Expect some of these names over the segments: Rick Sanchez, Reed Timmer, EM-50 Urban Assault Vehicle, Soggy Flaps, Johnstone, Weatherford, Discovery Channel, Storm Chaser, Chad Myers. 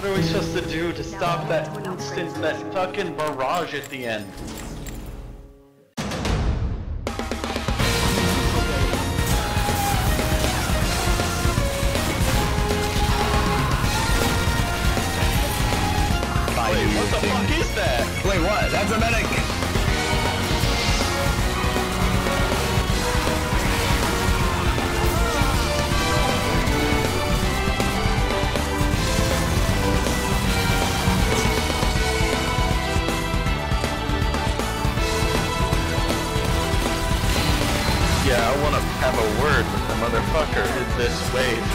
What are we supposed to do to stop that instant, that fucking barrage at the end? What the fuck is that? Wait, what? That's a medic! Yeah, I wanna have a word with the motherfucker in this wave.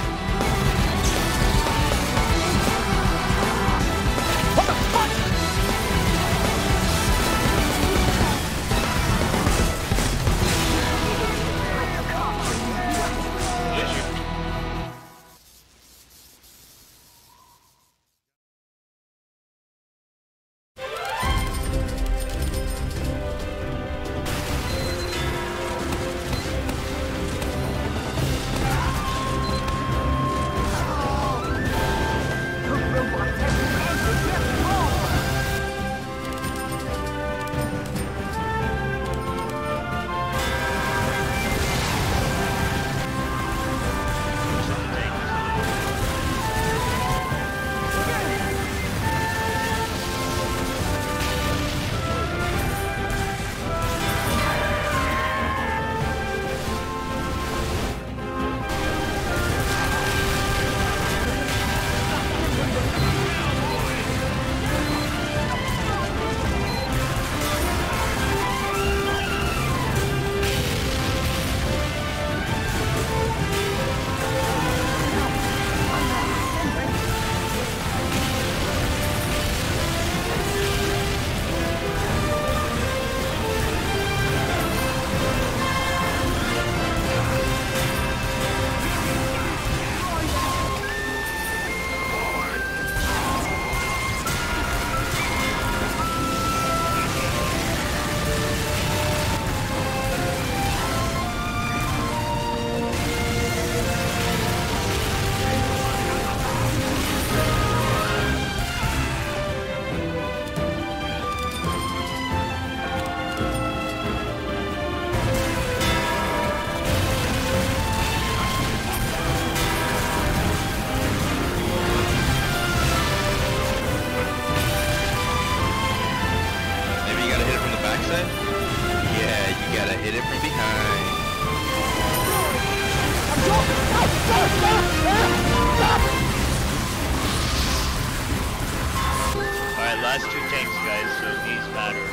Last two tanks, guys, so these matter.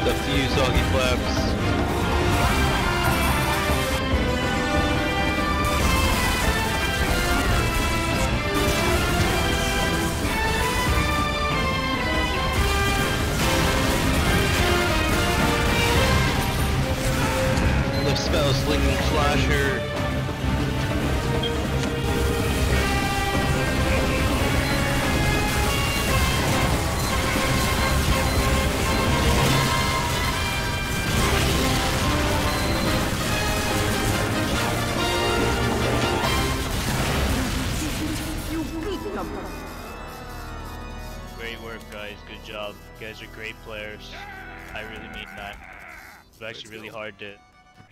It's up to you, Soggy Flaps. Spell slinging slasher. Great work, guys. Good job. You guys are great players. I really mean that. It's actually really hard to.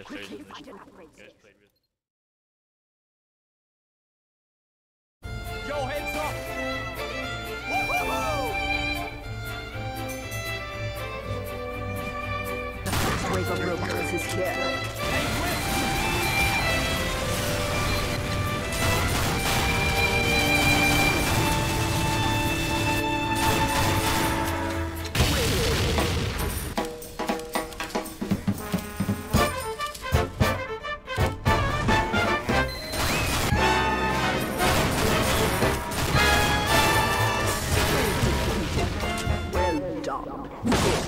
Quickly find an upgrade station. Yo, heads up! Woo-hoo-hoo! The first wave of robots is here.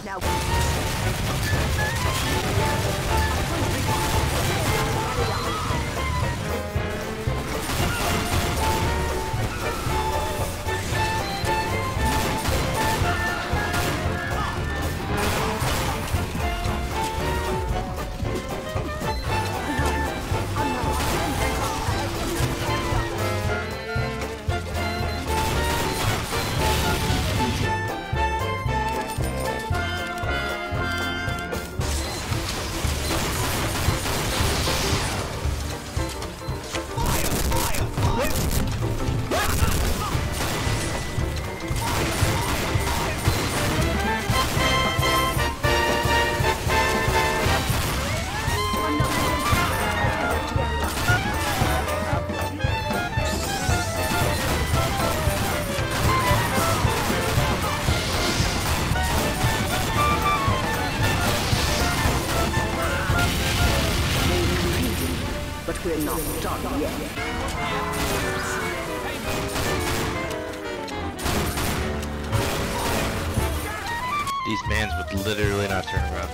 Now We're not done yet. These mans would literally not turn around.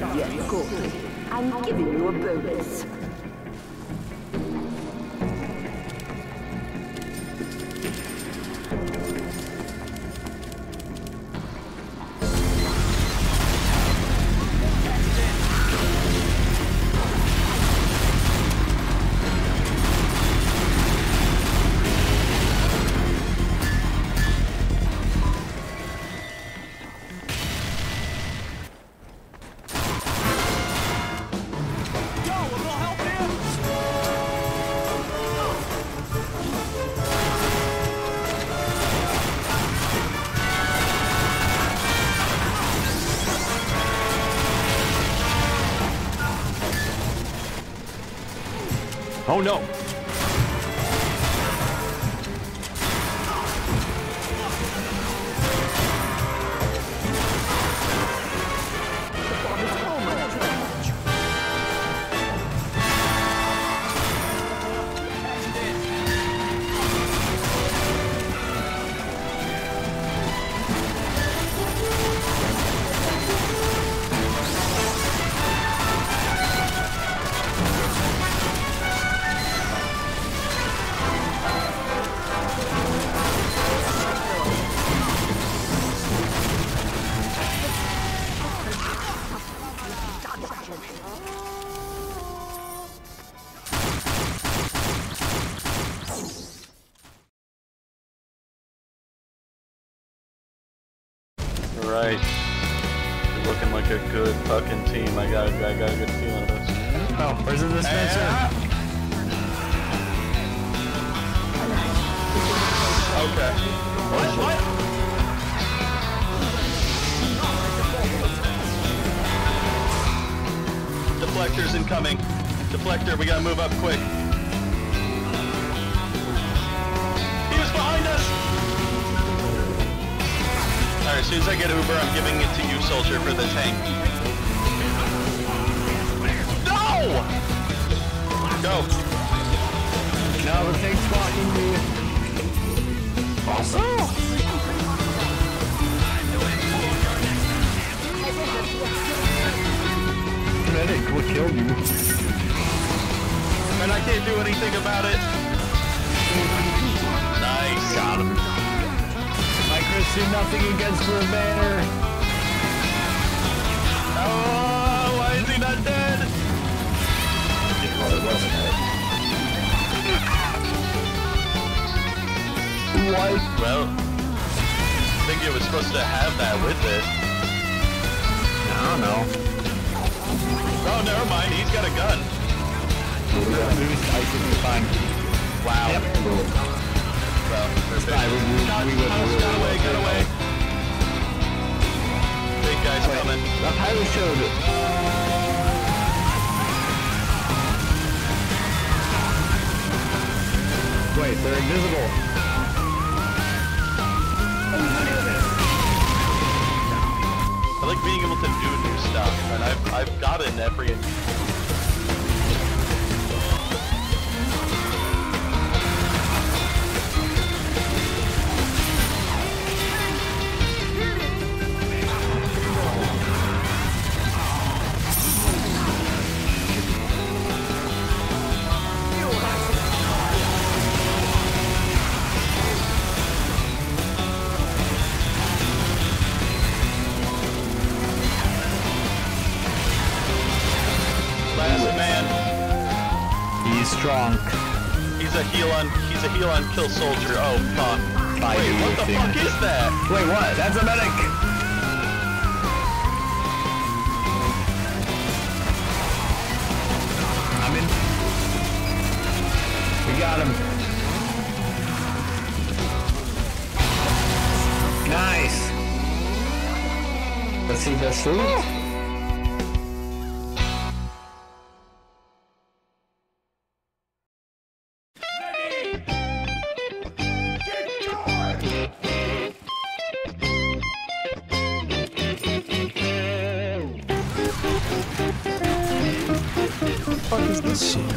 Yes, good. I'm giving you a bonus. Oh no! Right. We're looking like a good fucking team. I got a good feeling of this. Oh, where's this fence at? Okay. What? Deflector's incoming. Deflector, we gotta move up quick. He was behind us! Alright, as soon as I get Uber, I'm giving it to you, soldier, for the tank. No! Go. No, the tank's blocking me. Also! Medic will kill you. And I can't do anything about it. Nice. Got him. Do nothing against the banner. Oh, why is he not dead? What? Well, I think it was supposed to have that with it. I don't know. Oh, never mind. He's got a gun. Wow. Yep. Well, we got away. Big guy's coming. The pilot showed it. Wait, they're invisible. I like being able to do new stuff, and I've gotten every. Strong. He's a heal on kill soldier. Oh fuck. Wait, what the fuck is that? Wait, what? That's a medic. I'm in. We got him. Nice. Let's see the suit. What is this shit?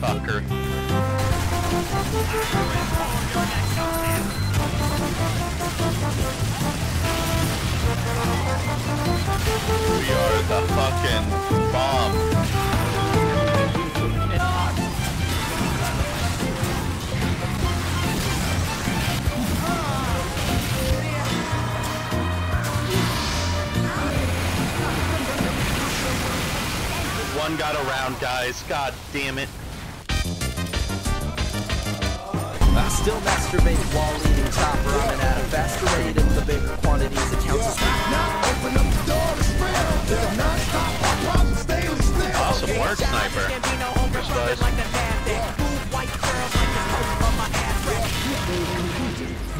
motherfucker. We are the fucking bomb. One got around, guys. God damn it. I still masturbate while eating top ramen at a faster rate in the bigger quantities. It counts as now open up the door to spill. Non-stop problems daily still. Awesome work, sniper.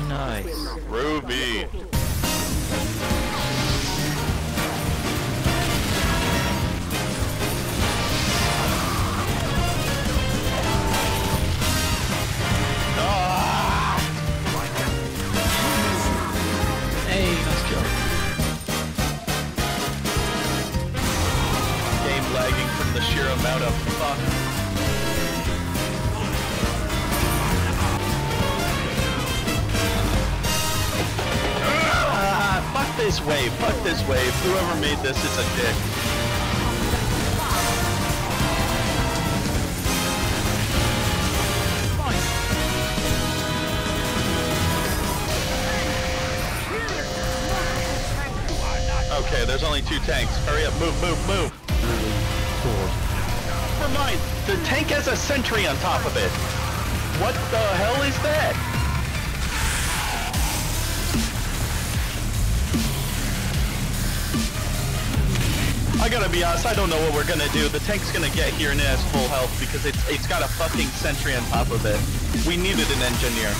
Nice. Ruby. The sheer amount of fuck. Fuck this wave, fuck this wave. Whoever made this is a dick. Okay, there's only two tanks. Hurry up, move, move, move. Never mind, the tank has a sentry on top of it. What the hell is that? I gotta be honest, I don't know what we're gonna do. The tank's gonna get here and it has full health because it's got a fucking sentry on top of it. We needed an engineer.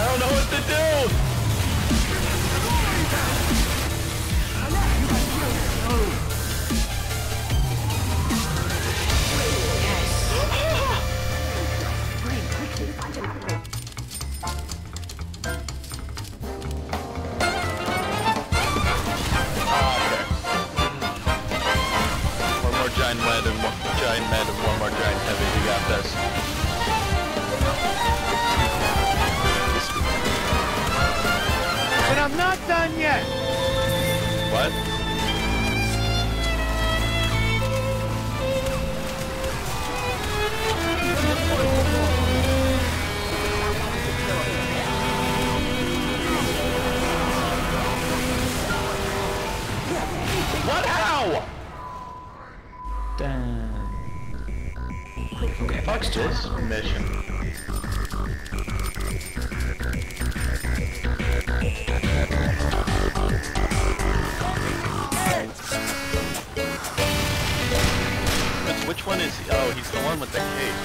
I don't know what to do! Giant med and one more giant heavy, you got this. And I'm not done yet! What? What? How? Damn. Okay, fuck this mission. Which one is he? Oh, he's the one with the cape.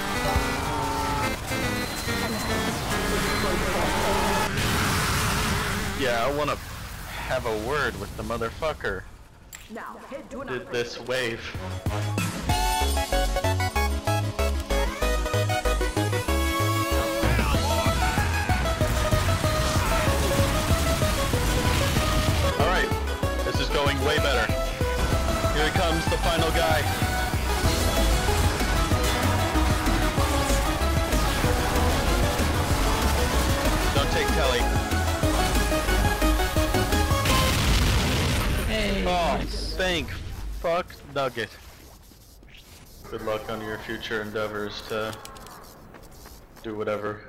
Yeah, I want to have a word with the motherfucker. Did this wave. Way better. Here comes the final guy. Don't take Kelly. Hey. Oh, nice. Thank fuck nugget. Good luck on your future endeavors to do whatever.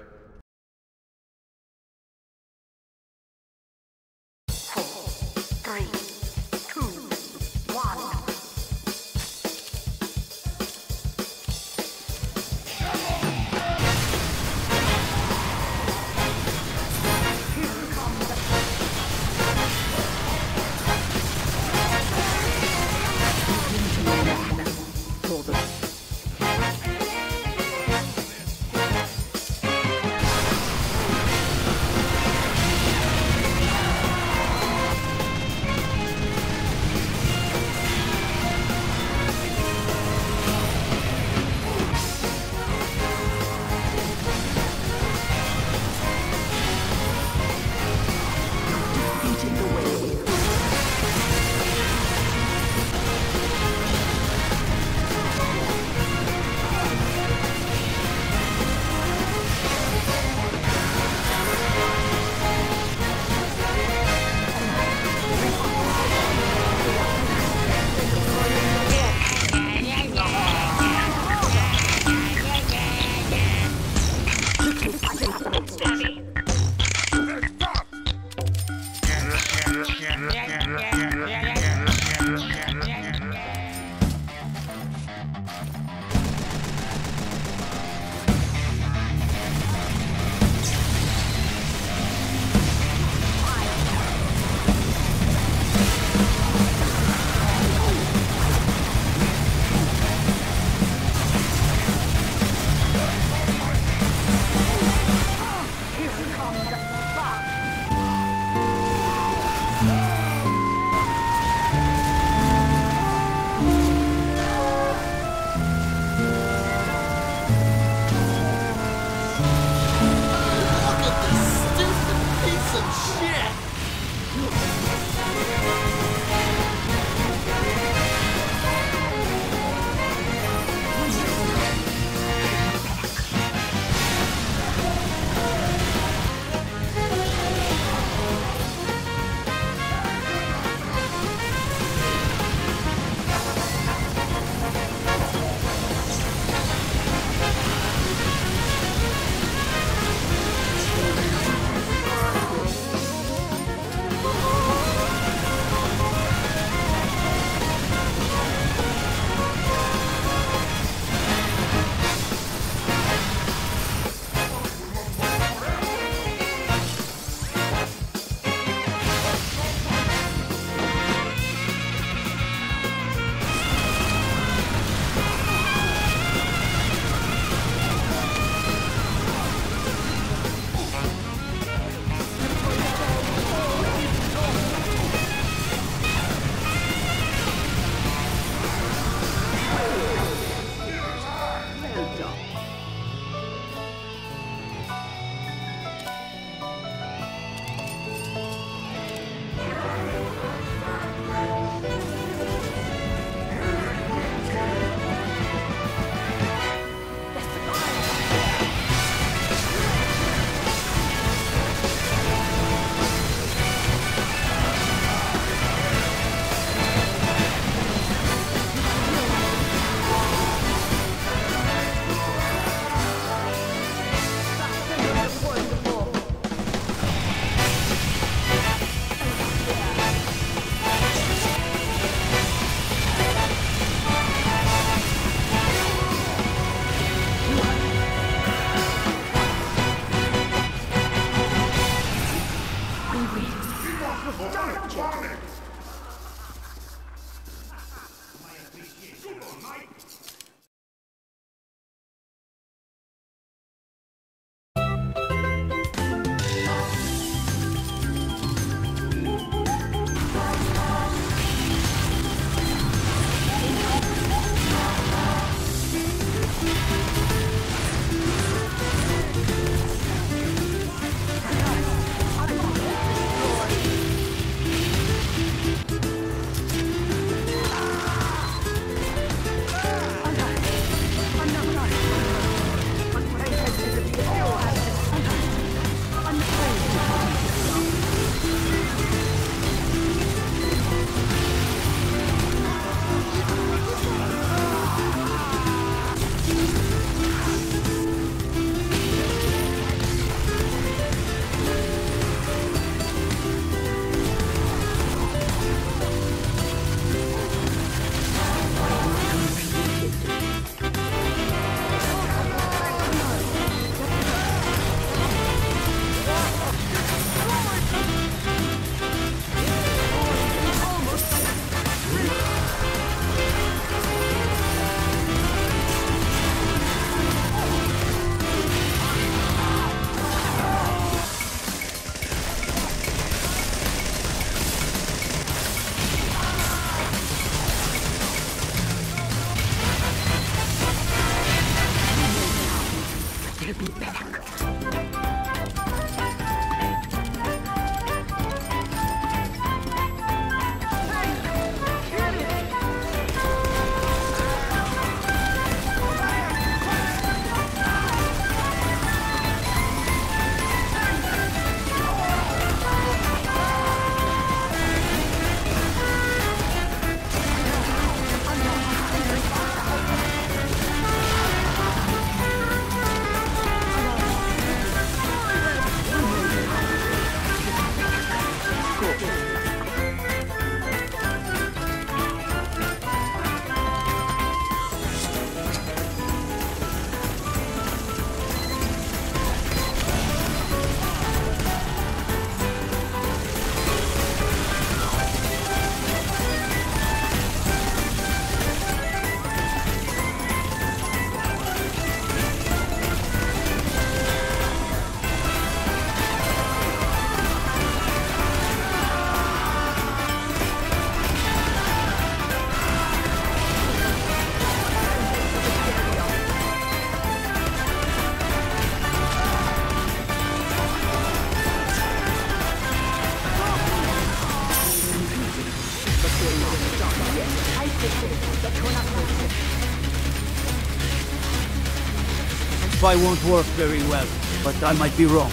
Wi-Fi won't work very well, but I might be wrong.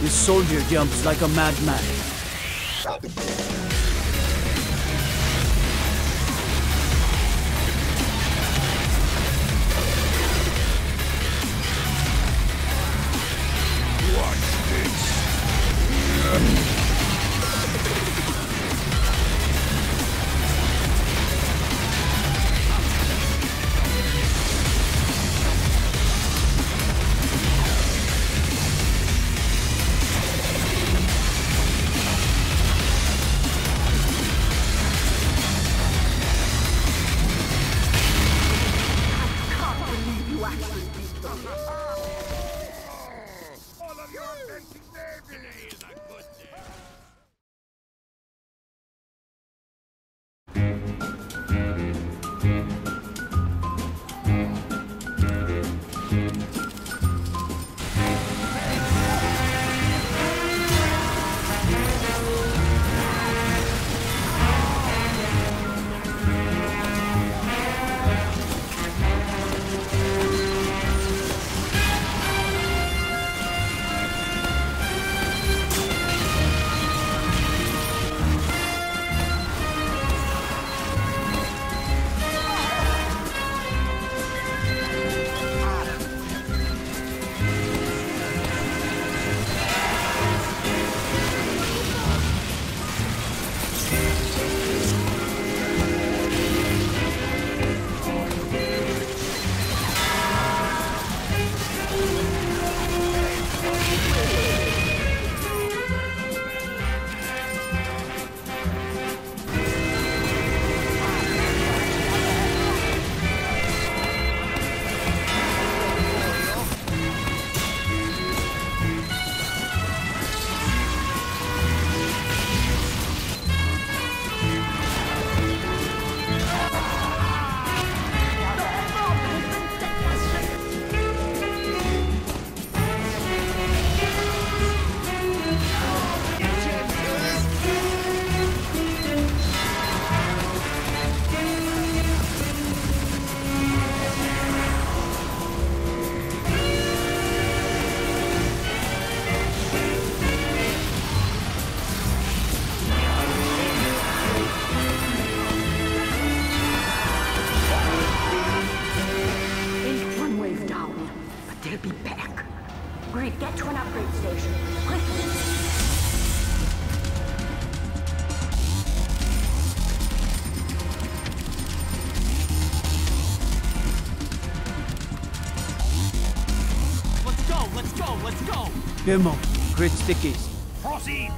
This soldier jumps like a madman. Let's go! Demo, grid stickies. Proceed!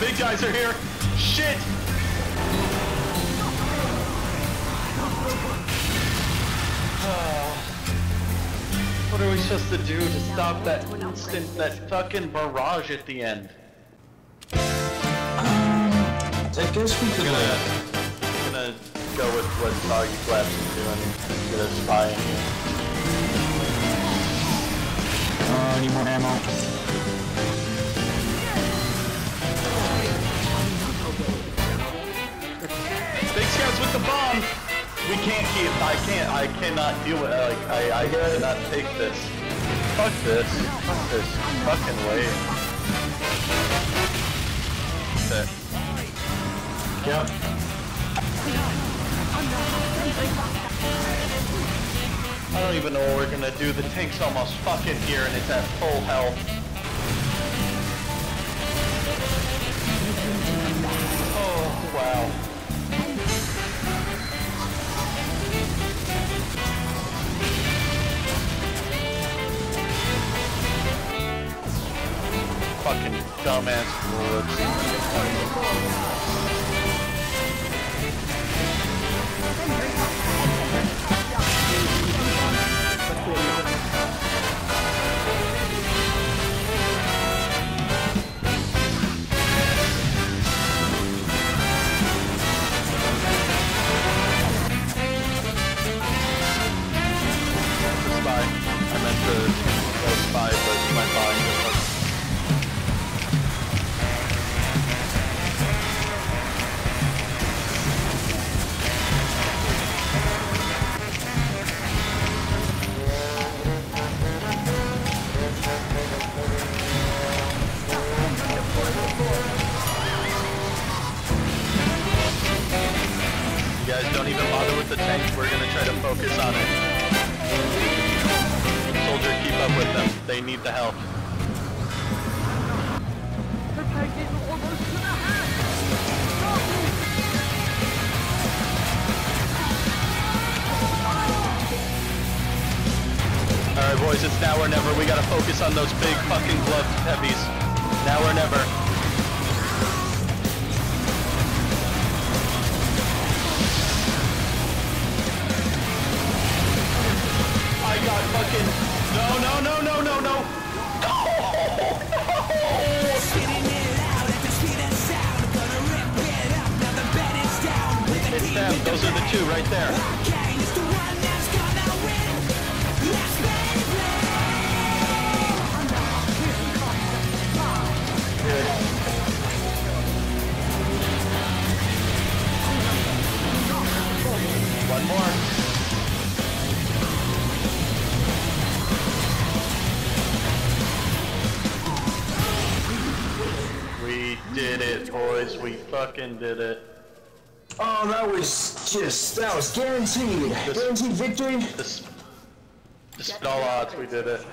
Big guys are here. Shit! What are we supposed to do to stop that instant, that fucking barrage at the end? I guess we could. I'm gonna go with what Soggy Flaps is doing. Get a spy in here. I need more ammo. With the bomb, we can't keep. I cannot deal with. Like I cannot take this. Fuck this. Fuck this fucking way. Okay. Yep. I don't even know what we're gonna do. The tank's almost fucking here, and it's at full health. Oh wow. Fucking dumbass woods. Spy. I meant to go spy, but my body. Don't even bother with the tank, we're gonna try to focus on it. Soldier, keep up with them, they need the help. Alright boys, it's now or never, we gotta focus on those big fucking gloved heavies. Now or never. Fucking no. It's them, those are the two right there. One more. Did it, boys. We fucking did it. Oh, that was guaranteed. Guaranteed victory. Despite all odds, we did it.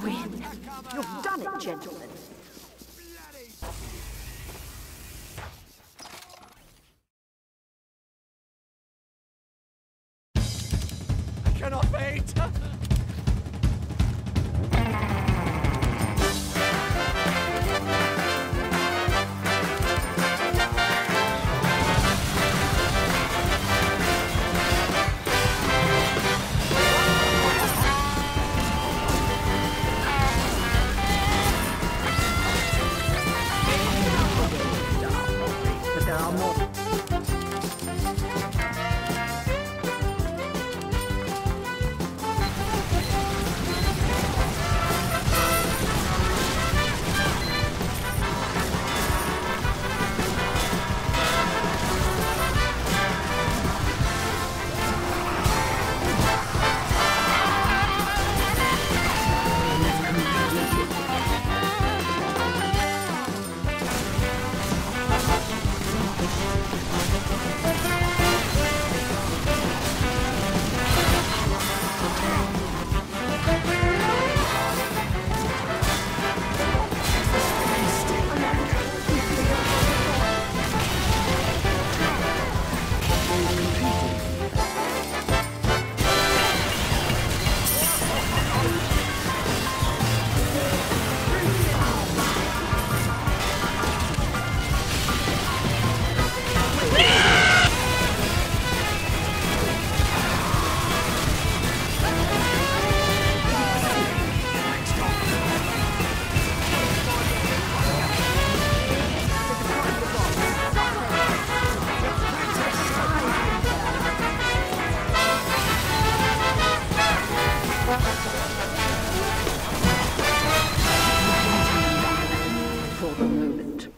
You win. You've done it, gentlemen. I cannot wait.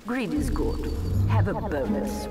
Greed is good. Have a bonus.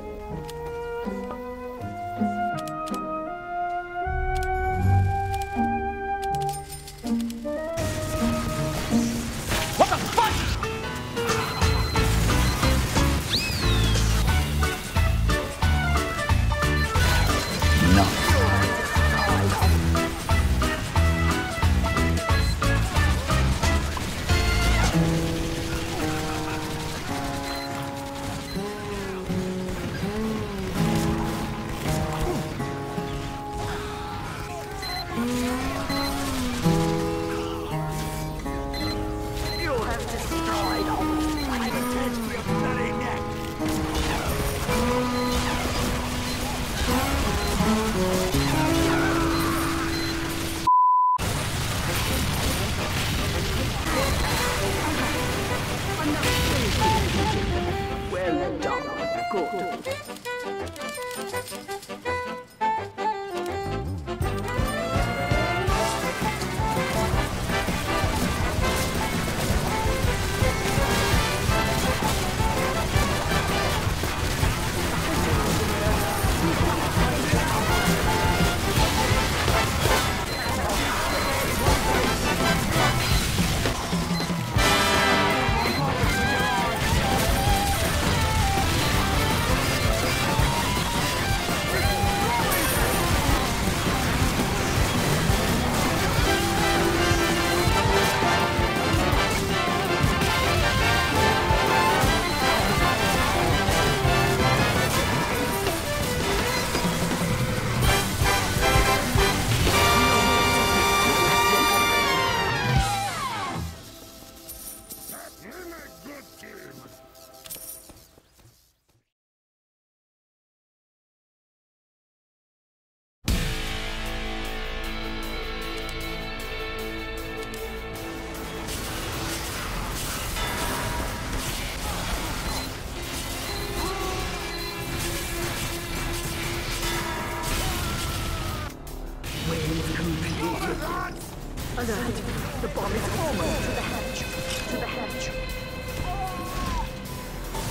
Alert! The bomb is almost to the hatch. To the hatch.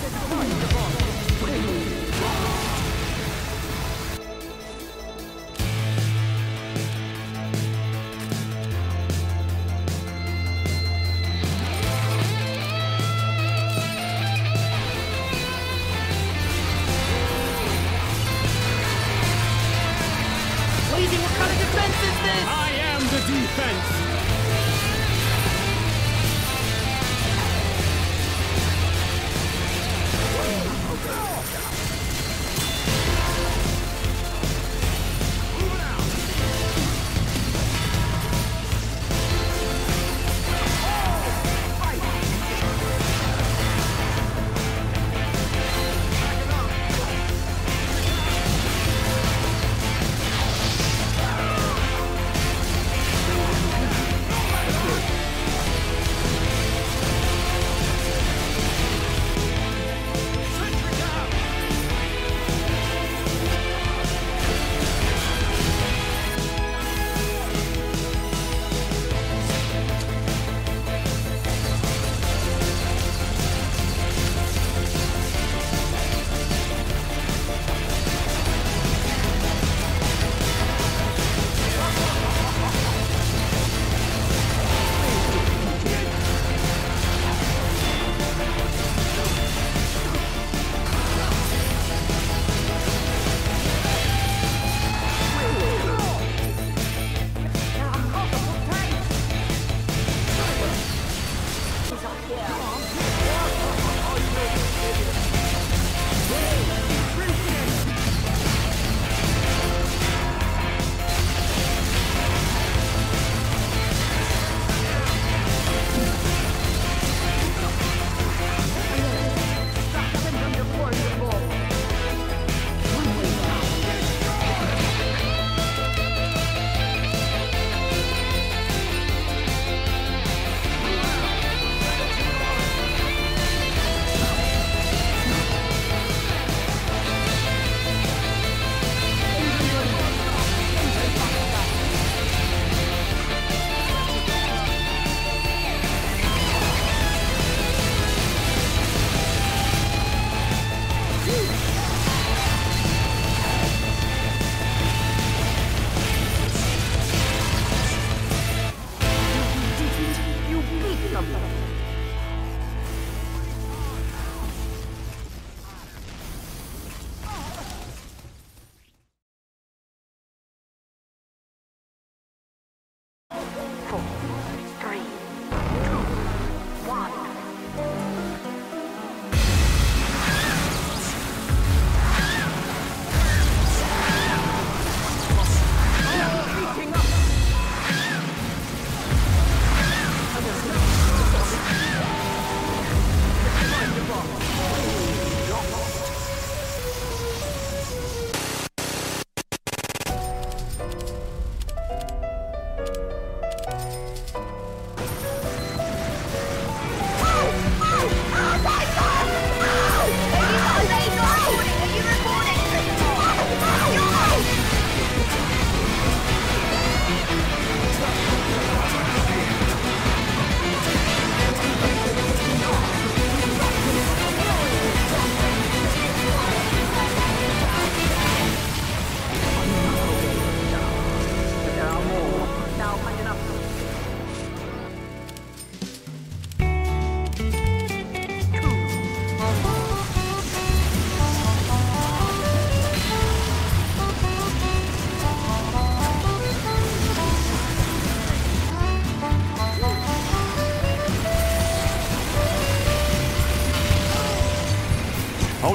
Destroy the bomb. Leading, what kind of defense is this? I am the defense!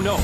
no.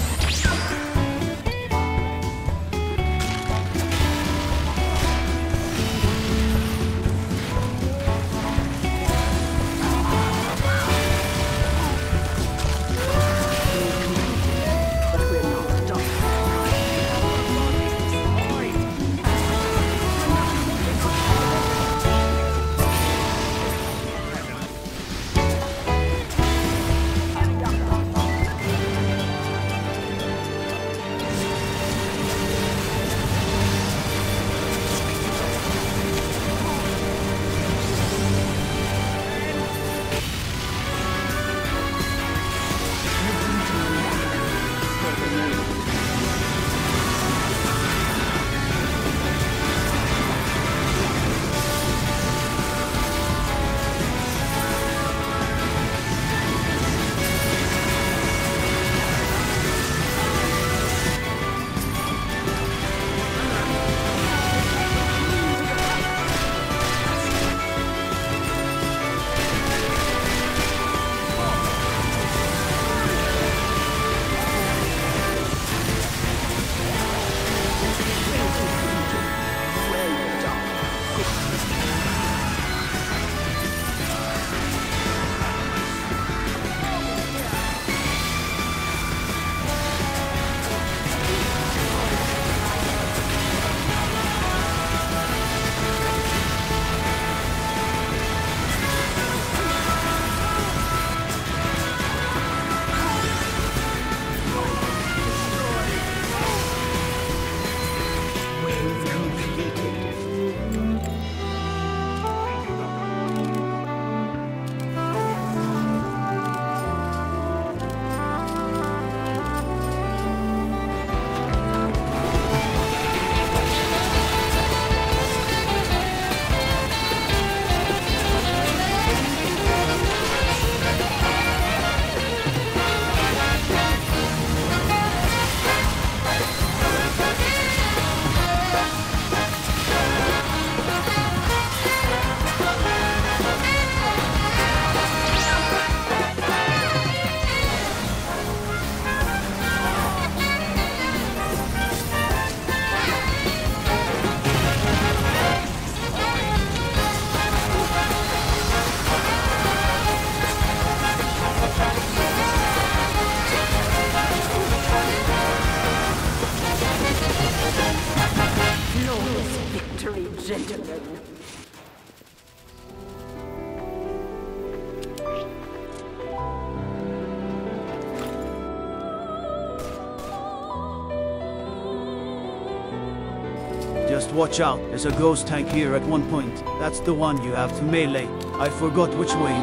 Gentlemen. Just watch out, there's a ghost tank here at one point. That's the one you have to melee. I forgot which way.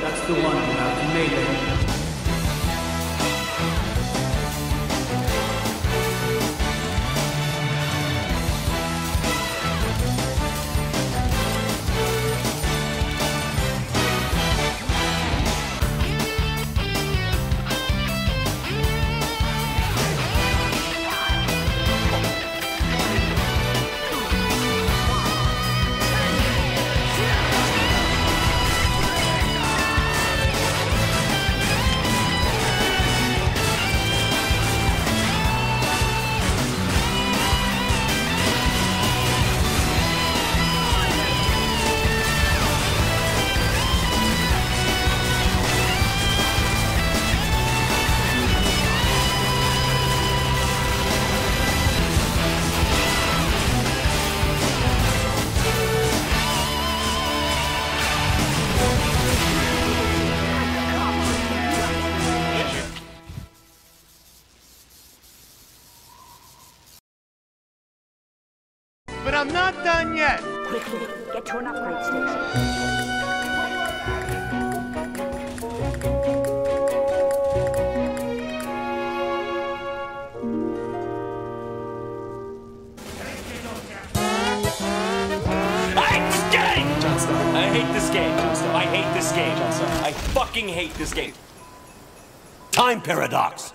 That's the one you have to melee. I'm not done yet. Quickly, get to an upgrade station. I hate this game, Johnstone. I hate this game, Johnstone. I fucking hate this game. Time paradox.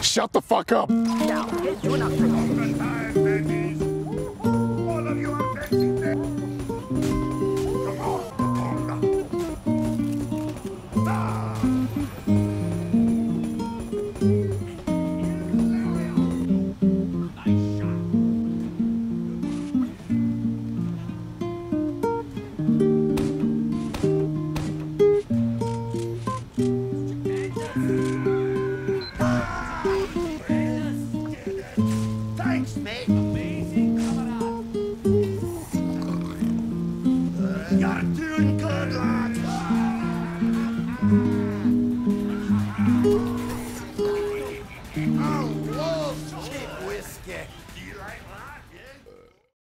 Shut the fuck up! Now, get to an You're doing good, lad.